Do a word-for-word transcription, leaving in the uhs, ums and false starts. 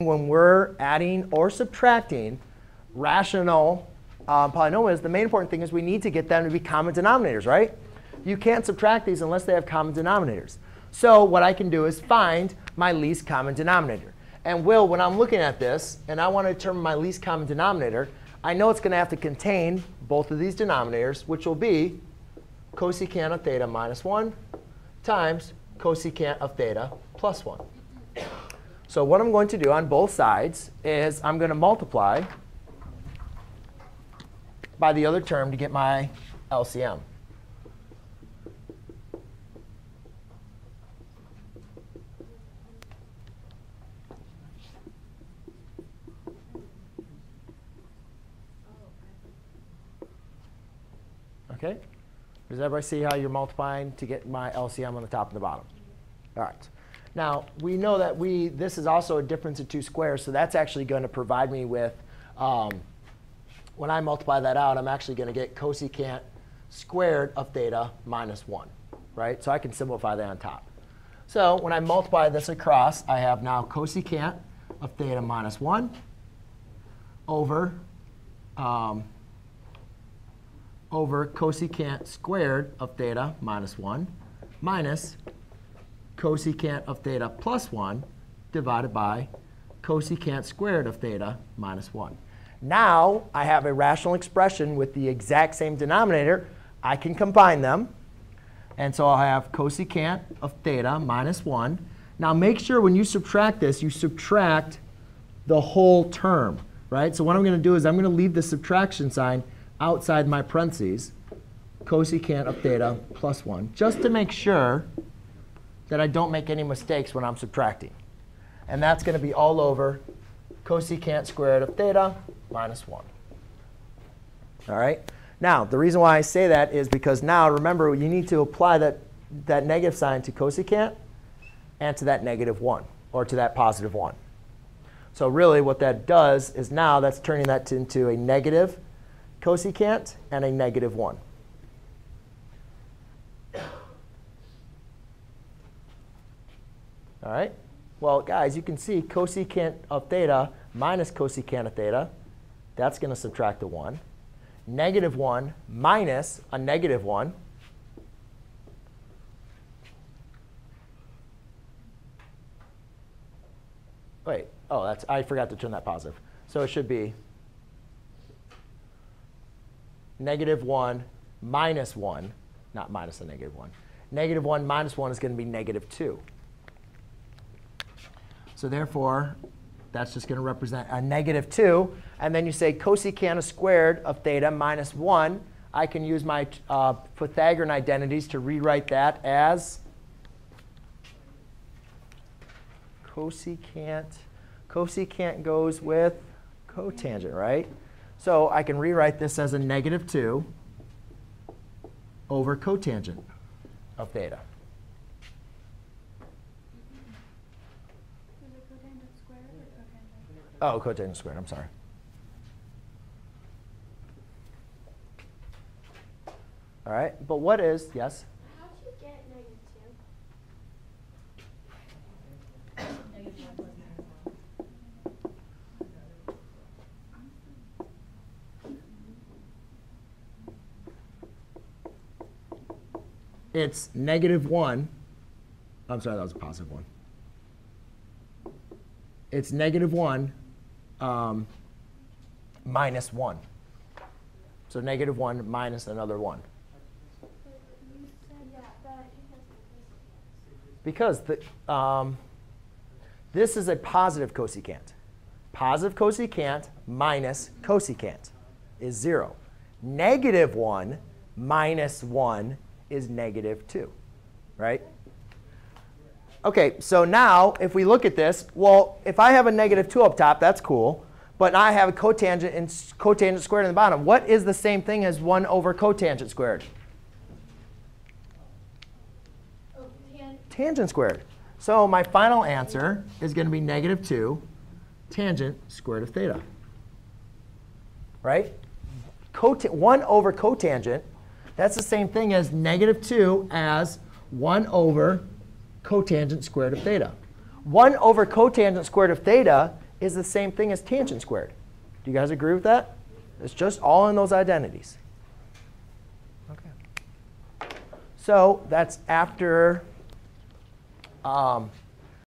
when we're adding or subtracting rational um, polynomials, the main important thing is we need to get them to be common denominators, right? You can't subtract these unless they have common denominators. So what I can do is find my least common denominator. And Will, when I'm looking at this, and I want to determine my least common denominator, I know it's going to have to contain both of these denominators, which will be cosecant of theta minus one times cosecant of theta plus one. So what I'm going to do on both sides is I'm going to multiply by the other term to get my L C M. OK? Does everybody see how you're multiplying to get my L C M on the top and the bottom? All right. Now, we know that we this is also a difference of two squares. So that's actually going to provide me with, um, when I multiply that out, I'm actually going to get cosecant squared of theta minus one, right? So I can simplify that on top. So when I multiply this across, I have now cosecant of theta minus one over um, over cosecant squared of theta minus one minus cosecant of theta plus one divided by cosecant squared of theta minus one. Now I have a rational expression with the exact same denominator. I can combine them. And so I'll have cosecant of theta minus one. Now make sure when you subtract this, you subtract the whole term, right? So what I'm going to do is I'm going to leave the subtraction sign outside my parentheses, cosecant of theta plus one, just to make sure that I don't make any mistakes when I'm subtracting. And that's going to be all over cosecant squared of theta minus one. All right? Now, the reason why I say that is because now, remember, you need to apply that, that negative sign to cosecant and to that negative one, or to that positive one. So really, what that does is now that's turning that into a negative cosecant and a negative one. All right? Well, guys, you can see cosecant of theta minus cosecant of theta. That's going to subtract a one. Negative one minus a negative one. Wait. Oh, that's I forgot to turn that positive. So it should be negative one minus one, not minus a negative one. Negative one minus one is going to be negative two. So therefore, that's just going to represent a negative two. And then you say cosecant squared of theta minus one. I can use my uh, Pythagorean identities to rewrite that as cosecant. Cosecant goes with cotangent, right? So I can rewrite this as a negative two over cotangent of theta. Is it cotangent squared or cotangent? Oh, cotangent squared. I'm sorry. All right. But what is, yes? How do you get negative two? It's negative one. I'm sorry, that was a positive one. It's negative one um, minus one. So negative one minus another one. But you said that, that because the, um, this is a positive cosecant. Positive cosecant minus cosecant is zero. Negative one minus one is negative two, right? OK, so now if we look at this, well, if I have a negative two up top, that's cool. But now I have a cotangent and cotangent squared in the bottom. What is the same thing as one over cotangent squared? Oh, tan tangent squared. So my final answer is going to be negative two tangent squared of theta, right? Cot one over cotangent. That's the same thing as negative two as one over cotangent squared of theta. one over cotangent squared of theta is the same thing as tangent squared. Do you guys agree with that? It's just all in those identities. Okay. So that's after um,